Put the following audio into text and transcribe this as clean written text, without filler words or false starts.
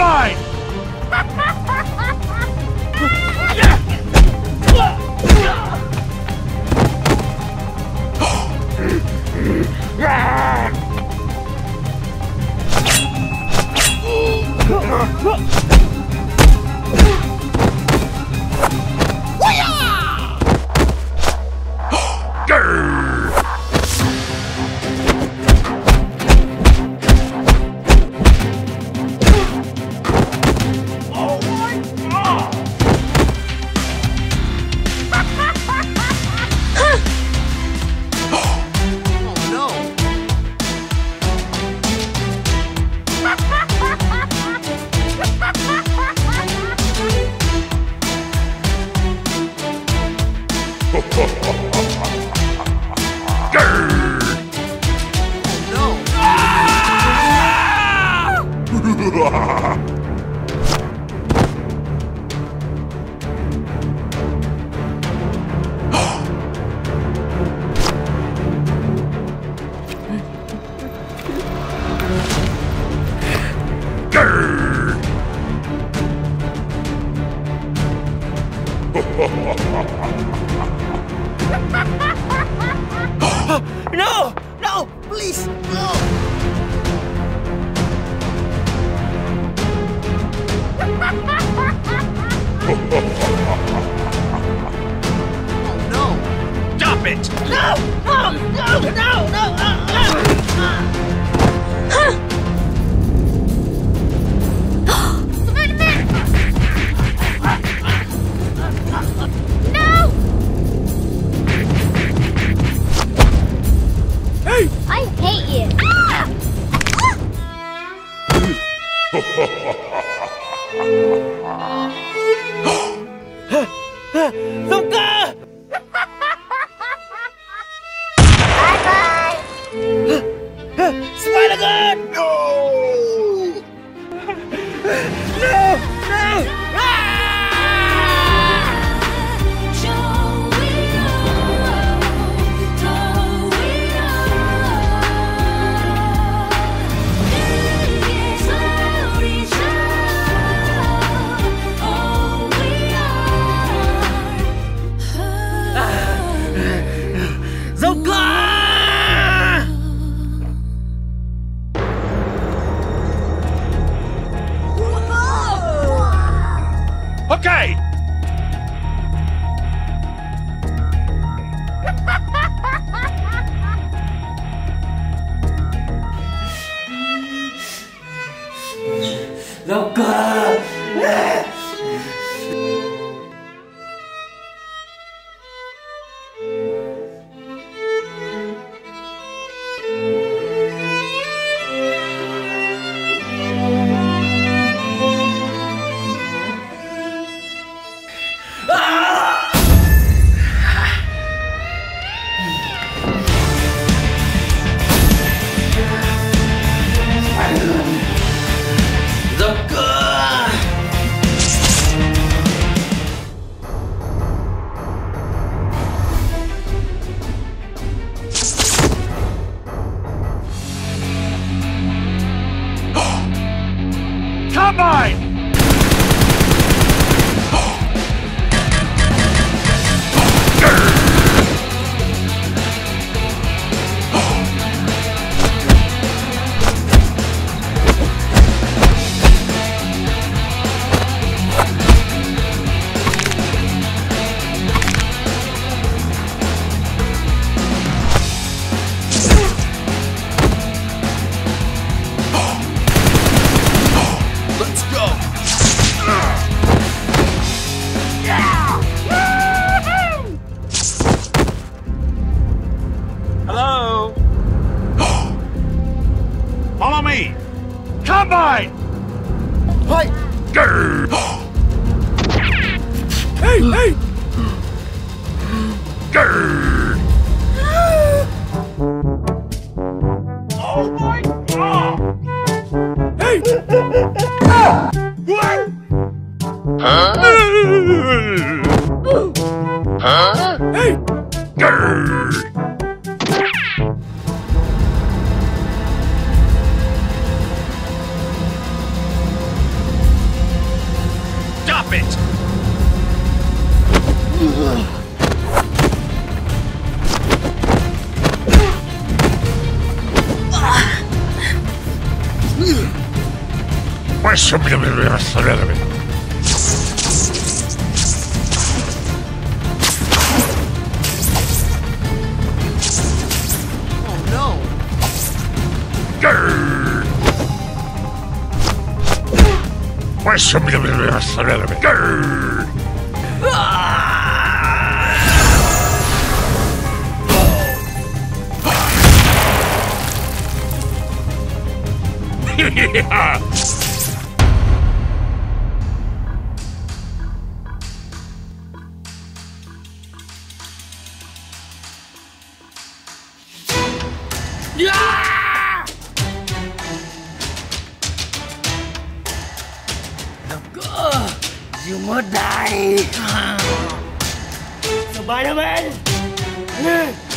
mine! You would die. Spider-Man!